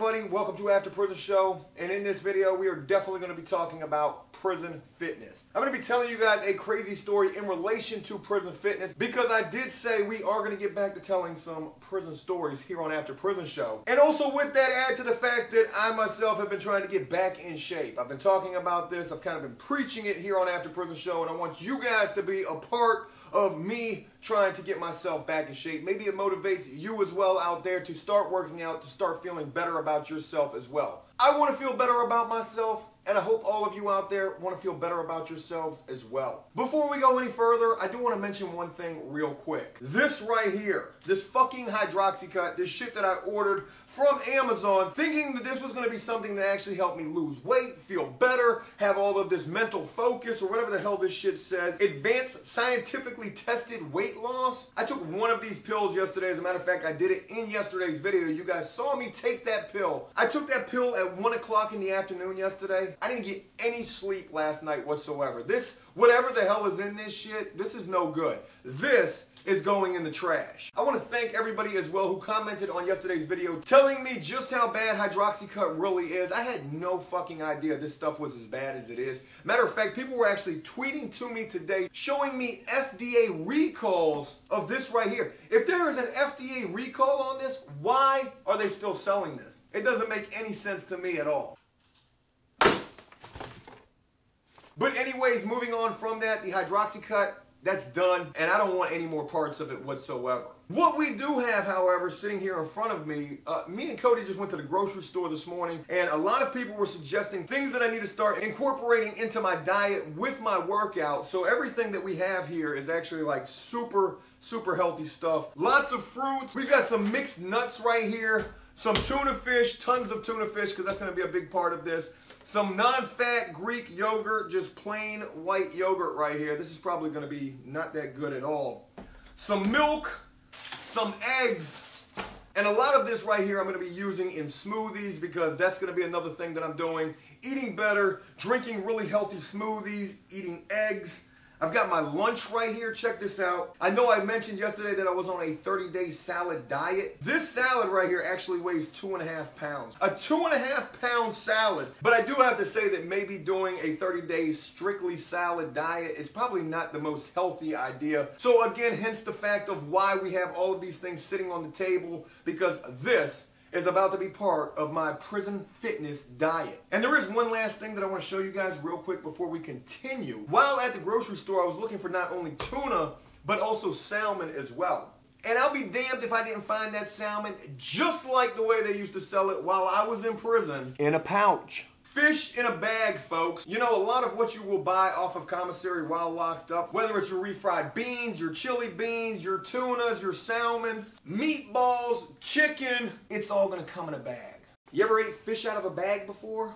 everybody, welcome to After Prison Show, and in this video we are definitely going to be talking about prison fitness. I'm going to be telling you guys a crazy story in relation to prison fitness because I did say we are going to get back to telling some prison stories here on After Prison Show. And also with that, add to the fact that I myself have been trying to get back in shape. I've been talking about this, I've kind of been preaching it here on After Prison Show, and I want you guys to be a part of me trying to get myself back in shape. Maybe it motivates you as well out there to start working out, to start feeling better about yourself as well. I want to feel better about myself, and I hope all of you out there want to feel better about yourselves as well. Before we go any further, I do want to mention one thing real quick. This right here, this fucking Hydroxycut, this shit that I ordered from Amazon, thinking that this was going to be something that actually helped me lose weight, feel better, have all of this mental focus, or whatever the hell this shit says, advanced scientifically tested weight loss. I took one of these pills yesterday. As a matter of fact, I did it in yesterday's video. You guys saw me take that pill. I took that pill at 1 o'clock in the afternoon yesterday. I didn't get any sleep last night whatsoever. This, whatever the hell is in this shit, this is no good. This is going in the trash. I want to thank everybody as well who commented on yesterday's video telling me just how bad Hydroxycut really is. I had no fucking idea this stuff was as bad as it is. Matter of fact, people were actually tweeting to me today showing me FDA recalls of this right here. If there is an FDA recall on this, why are they still selling this? It doesn't make any sense to me at all. But anyways, moving on from that, the Hydroxycut, that's done, and I don't want any more parts of it whatsoever. What we do have, however, sitting here in front of me, me and Cody just went to the grocery store this morning, and a lot of people were suggesting things that I need to start incorporating into my diet with my workout. So everything that we have here is actually like super healthy stuff. Lots of fruits. We've got some mixed nuts right here, some tuna fish, tons of tuna fish, because that's going to be a big part of this. Some non-fat Greek yogurt, just plain white yogurt right here. This is probably going to be not that good at all. Some milk, some eggs, and a lot of this right here I'm going to be using in smoothies because that's going to be another thing that I'm doing. Eating better, drinking really healthy smoothies, eating eggs. I've got my lunch right here. Check this out. I know I mentioned yesterday that I was on a 30-day salad diet. This salad right here actually weighs 2.5 pounds. A 2.5 pound salad. But I do have to say that maybe doing a 30-day strictly salad diet is probably not the most healthy idea. So again, hence the fact of why we have all of these things sitting on the table, because this is about to be part of my prison fitness diet. And there is one last thing that I want to show you guys real quick before we continue. While at the grocery store, I was looking for not only tuna, but also salmon as well. And I'll be damned if I didn't find that salmon just like the way they used to sell it while I was in prison, in a pouch. Fish in a bag, folks. You know, a lot of what you will buy off of commissary while locked up, whether it's your refried beans, your chili beans, your tunas, your salmons, meatballs, chicken, it's all gonna come in a bag. You ever ate fish out of a bag before?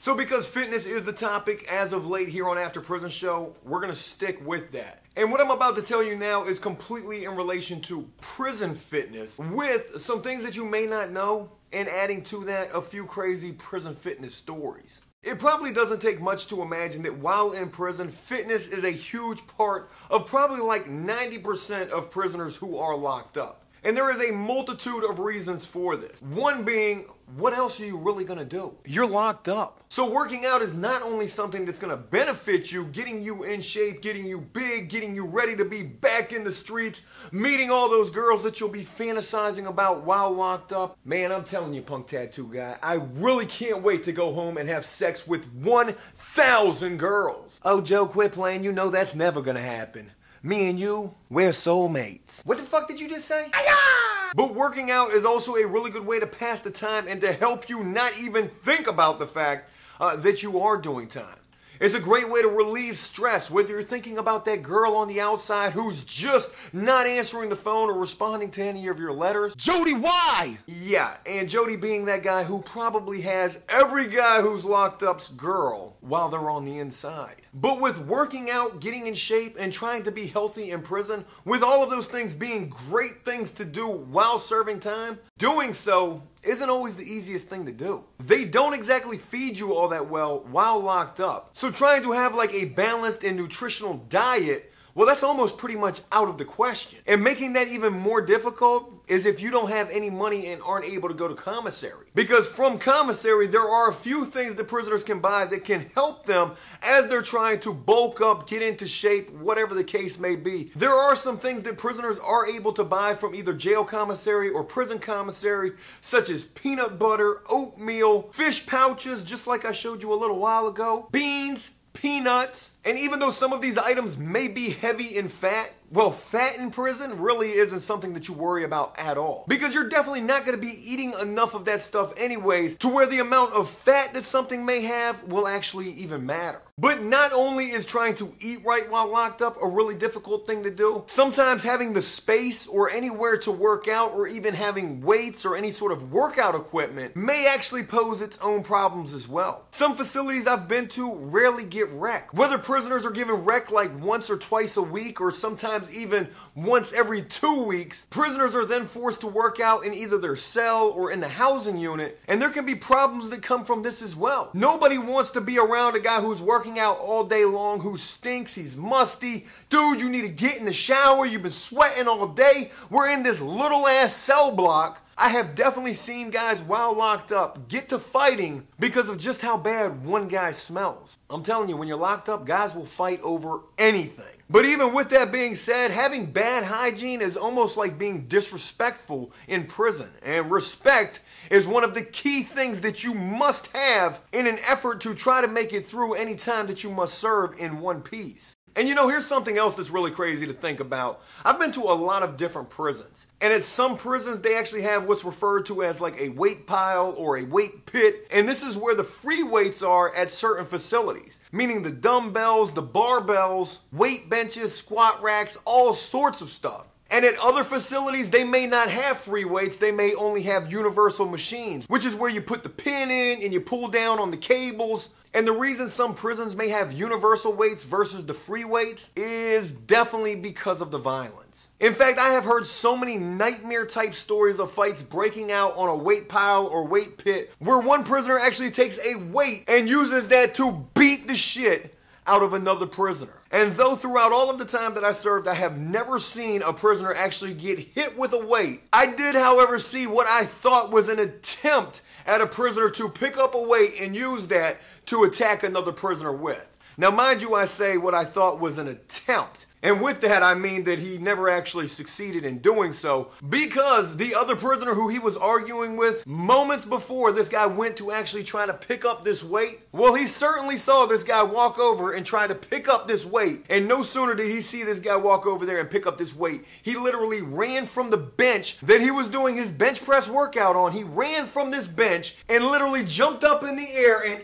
So because fitness is the topic as of late here on After Prison Show, we're going to stick with that. And what I'm about to tell you now is completely in relation to prison fitness with some things that you may not know and adding to that a few crazy prison fitness stories. It probably doesn't take much to imagine that while in prison, fitness is a huge part of probably like 90% of prisoners who are locked up. And there is a multitude of reasons for this. One being, what else are you really gonna do? You're locked up. So working out is not only something that's gonna benefit you, getting you in shape, getting you big, getting you ready to be back in the streets, meeting all those girls that you'll be fantasizing about while locked up. Man, I'm telling you, Punk Tattoo Guy, I really can't wait to go home and have sex with 1,000 girls. Oh, Joe, quit playing. You know that's never gonna happen. Me and you, we're soulmates. What the fuck did you just say? Hi-ya! But working out is also a really good way to pass the time and to help you not even think about the fact that you are doing time. It's a great way to relieve stress, whether you're thinking about that girl on the outside who's just not answering the phone or responding to any of your letters. Jody, why? Yeah, and Jody being that guy who probably has every guy who's locked up's girl while they're on the inside. But with working out, getting in shape, and trying to be healthy in prison, with all of those things being great things to do while serving time, doing so isn't always the easiest thing to do. They don't exactly feed you all that well while locked up. So trying to have like a balanced and nutritional diet Well, that's almost pretty much out of the question. And making that even more difficult is if you don't have any money and aren't able to go to commissary. Because from commissary, there are a few things that prisoners can buy that can help them as they're trying to bulk up, get into shape, whatever the case may be. There are some things that prisoners are able to buy from either jail commissary or prison commissary, such as peanut butter, oatmeal, fish pouches, just like I showed you a little while ago, beans, peanuts. And even though some of these items may be heavy in fat, well, fat in prison really isn't something that you worry about at all, because you're definitely not going to be eating enough of that stuff anyways to where the amount of fat that something may have will actually even matter. But not only is trying to eat right while locked up a really difficult thing to do, sometimes having the space or anywhere to work out or even having weights or any sort of workout equipment may actually pose its own problems as well. Some facilities I've been to rarely get rec. Whether prisoners are given rec like once or twice a week, or sometimes even once every 2 weeks, prisoners are then forced to work out in either their cell or in the housing unit, and there can be problems that come from this as well. Nobody wants to be around a guy who's working out all day long, who stinks, he's musty. Dude, you need to get in the shower, you've been sweating all day, we're in this little ass cell block. I have definitely seen guys while locked up get to fighting because of just how bad one guy smells. I'm telling you, when you're locked up, guys will fight over anything. But even with that being said, having bad hygiene is almost like being disrespectful in prison. And respect is one of the key things that you must have in an effort to try to make it through any time that you must serve in one piece. And you know, here's something else that's really crazy to think about. I've been to a lot of different prisons. And at some prisons, they actually have what's referred to as like a weight pile or a weight pit. And this is where the free weights are at certain facilities, meaning the dumbbells, the barbells, weight benches, squat racks, all sorts of stuff. And at other facilities, they may not have free weights. They may only have universal machines, which is where you put the pin in and you pull down on the cables. And the reason some prisons may have universal weights versus the free weights is definitely because of the violence. In fact, I have heard so many nightmare type stories of fights breaking out on a weight pile or weight pit, where one prisoner actually takes a weight and uses that to beat the shit out of another prisoner. And though throughout all of the time that I served, I have never seen a prisoner actually get hit with a weight, I did, however, see what I thought was an attempt at a prisoner to pick up a weight and use that to attack another prisoner with. Now, mind you, I say what I thought was an attempt. And with that, I mean that he never actually succeeded in doing so, because the other prisoner who he was arguing with moments before this guy went to actually try to pick up this weight, well, he certainly saw this guy walk over and try to pick up this weight. And no sooner did he see this guy walk over there and pick up this weight, he literally ran from the bench that he was doing his bench press workout on. He ran from this bench and literally jumped up in the air and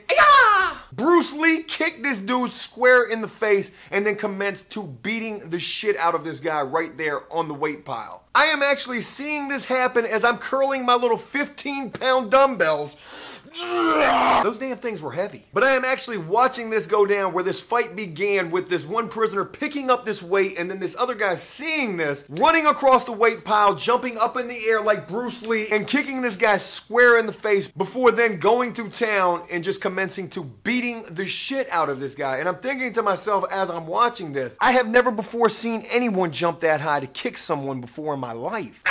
Bruce Lee kicked this dude square in the face and then commenced to beating the shit out of this guy right there on the weight pile. I am actually seeing this happen as I'm curling my little 15-pound dumbbells. Those damn things were heavy. But I am actually watching this go down, where this fight began with this one prisoner picking up this weight and then this other guy seeing this, running across the weight pile, jumping up in the air like Bruce Lee and kicking this guy square in the face before then going to town and just commencing to beating the shit out of this guy. And I'm thinking to myself as I'm watching this, I have never before seen anyone jump that high to kick someone before in my life.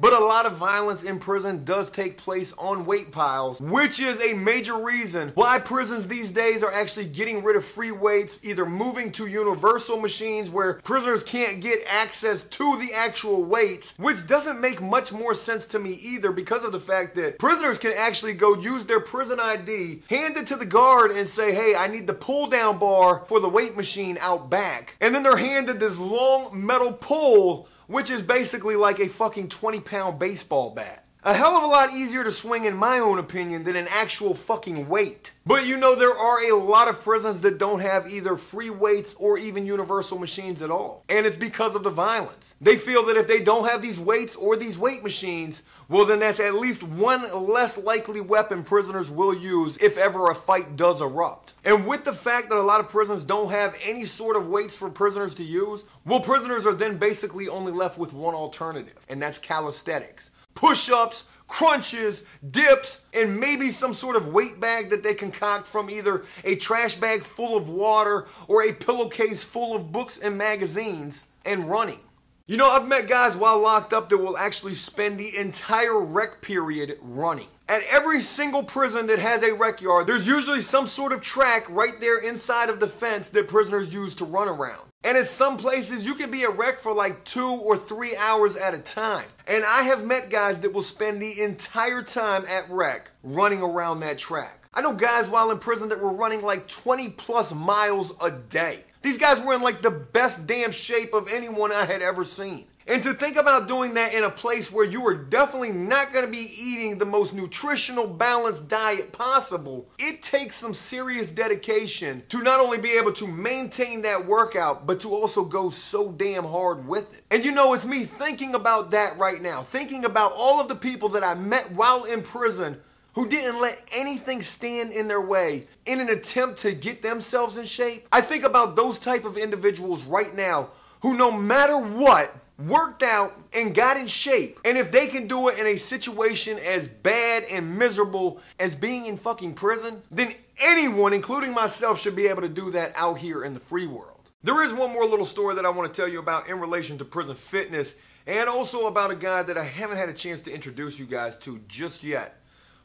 But a lot of violence in prison does take place on weight piles, which is a major reason why prisons these days are actually getting rid of free weights, either moving to universal machines where prisoners can't get access to the actual weights, which doesn't make much more sense to me either, because of the fact that prisoners can actually go use their prison ID, hand it to the guard and say, hey, I need the pull down bar for the weight machine out back. And then they're handed this long metal pole, which is basically like a fucking 20-pound baseball bat. A hell of a lot easier to swing, in my own opinion, than an actual fucking weight. But you know, there are a lot of prisons that don't have either free weights or even universal machines at all. And it's because of the violence. They feel that if they don't have these weights or these weight machines, well, then that's at least one less likely weapon prisoners will use if ever a fight does erupt. And with the fact that a lot of prisons don't have any sort of weights for prisoners to use, well, prisoners are then basically only left with one alternative, and that's calisthenics. Push-ups, crunches, dips, and maybe some sort of weight bag that they concoct from either a trash bag full of water or a pillowcase full of books and magazines, and running. You know, I've met guys while locked up that will actually spend the entire rec period running. At every single prison that has a rec yard, there's usually some sort of track right there inside of the fence that prisoners use to run around. And at some places, you can be at rec for like 2 or 3 hours at a time. And I have met guys that will spend the entire time at rec running around that track. I know guys while in prison that were running like 20 plus miles a day. These guys were in like the best damn shape of anyone I had ever seen. And to think about doing that in a place where you are definitely not going to be eating the most nutritional, balanced diet possible, it takes some serious dedication to not only be able to maintain that workout, but to also go so damn hard with it. And you know, it's me thinking about that right now, thinking about all of the people that I met while in prison who didn't let anything stand in their way in an attempt to get themselves in shape. I think about those type of individuals right now who, no matter what, worked out and got in shape. And if they can do it in a situation as bad and miserable as being in fucking prison, then anyone, including myself, should be able to do that out here in the free world. There is one more little story that I want to tell you about in relation to prison fitness, and also about a guy that I haven't had a chance to introduce you guys to just yet.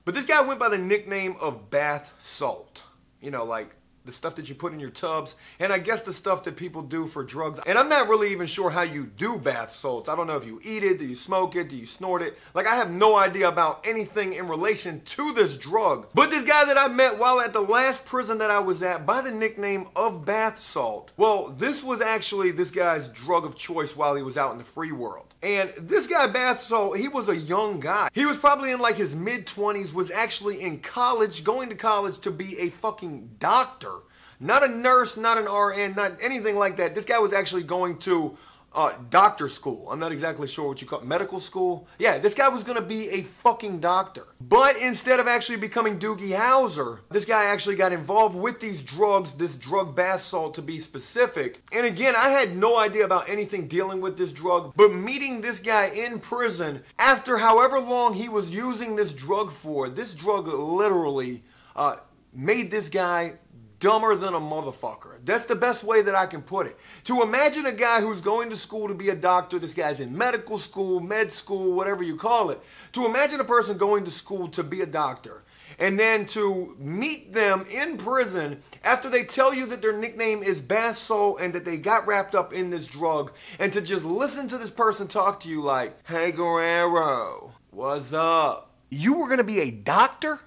But this guy went by the nickname of Bath Salt. You know, like the stuff that you put in your tubs, and I guess the stuff that people do for drugs. And I'm not really even sure how you do bath salts. I don't know if you eat it, do you smoke it, do you snort it? Like, I have no idea about anything in relation to this drug. But this guy that I met while at the last prison that I was at by the nickname of Bath Salt, well, this was actually this guy's drug of choice while he was out in the free world. And this guy, Bath Salt, he was a young guy. He was probably in like his mid-20s, was actually in college, going to college to be a fucking doctor. Not a nurse, not an RN, not anything like that. This guy was actually going to doctor school. I'm not exactly sure what you call it. Medical school? Yeah, this guy was going to be a fucking doctor. But instead of actually becoming Doogie Howser, this guy actually got involved with these drugs, this drug Bath Salt to be specific. And again, I had no idea about anything dealing with this drug, but meeting this guy in prison, after however long he was using this drug for, this drug literally made this guy dumber than a motherfucker. That's the best way that I can put it. To imagine a guy who's going to school to be a doctor, this guy's in medical school, med school, whatever you call it. To imagine a person going to school to be a doctor and then to meet them in prison after they tell you that their nickname is Bath Salt and that they got wrapped up in this drug, and to just listen to this person talk to you like, "Hey Guerrero, what's up? You were gonna be a doctor?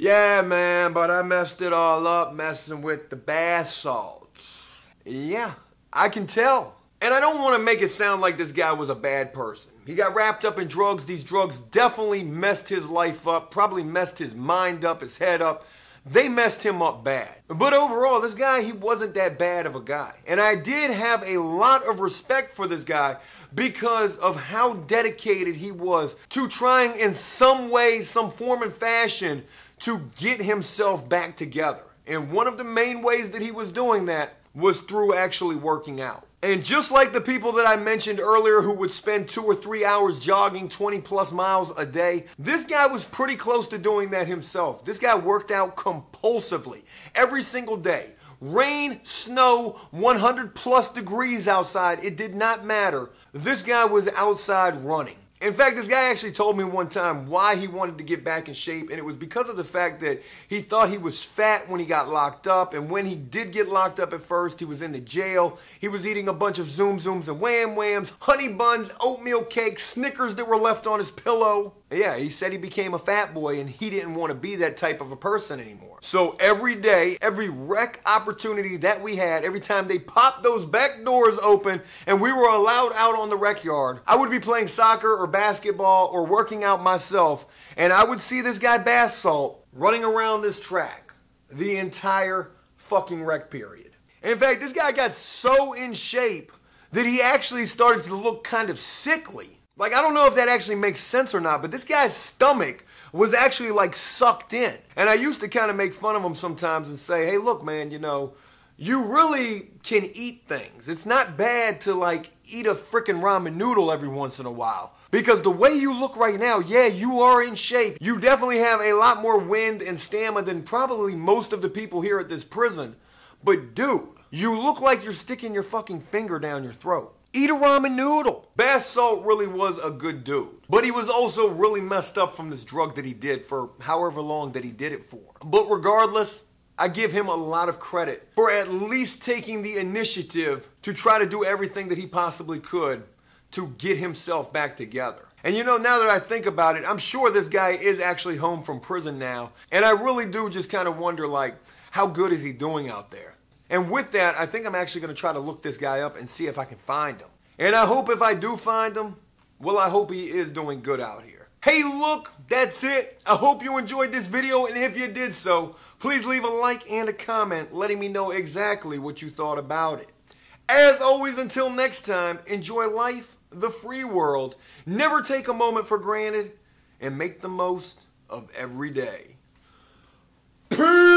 Yeah, man, but I messed it all up messing with the bath salts." Yeah, I can tell. And I don't want to make it sound like this guy was a bad person. He got wrapped up in drugs. These drugs definitely messed his life up, probably messed his mind up, his head up. They messed him up bad. But overall, this guy, he wasn't that bad of a guy. And I did have a lot of respect for this guy because of how dedicated he was to trying in some way, some form and fashion, to get himself back together. And one of the main ways that he was doing that was through actually working out. And just like the people that I mentioned earlier who would spend 2 or 3 hours jogging 20 plus miles a day, this guy was pretty close to doing that himself. This guy worked out compulsively every single day. Rain, snow, 100 plus degrees outside, it did not matter. This guy was outside running. In fact, this guy actually told me one time why he wanted to get back in shape, and it was because of the fact that he thought he was fat when he got locked up, and when he did get locked up at first, he was in the jail. He was eating a bunch of Zoom Zooms and Wham Whams, honey buns, oatmeal cakes, Snickers that were left on his pillow. Yeah, he said he became a fat boy, and he didn't want to be that type of a person anymore. So every day, every rec opportunity that we had, every time they popped those back doors open and we were allowed out on the rec yard, I would be playing soccer or basketball or working out myself, and I would see this guy Bath Salt running around this track the entire fucking rec period. And in fact, this guy got so in shape that he actually started to look kind of sickly. Like, I don't know if that actually makes sense or not, but this guy's stomach was actually like sucked in. And I used to kind of make fun of him sometimes and say, "Hey, look, man, you know, you really can eat things. It's not bad to like eat a freaking ramen noodle every once in a while. Because the way you look right now, yeah, you are in shape. You definitely have a lot more wind and stamina than probably most of the people here at this prison. But dude, you look like you're sticking your fucking finger down your throat. Eat a ramen noodle. Bath Salt really was a good dude. But he was also really messed up from this drug that he did for however long that he did it for. But regardless, I give him a lot of credit for at least taking the initiative to try to do everything that he possibly could to get himself back together. And you know, now that I think about it, I'm sure this guy is actually home from prison now. And I really do just kind of wonder, like, how good is he doing out there? And with that, I think I'm actually going to try to look this guy up and see if I can find him. And I hope if I do find him, well, I hope he is doing good out here. Hey, look, that's it. I hope you enjoyed this video, and if you did so, please leave a like and a comment letting me know exactly what you thought about it. As always, until next time, enjoy life, the free world, never take a moment for granted, and make the most of every day. Peace!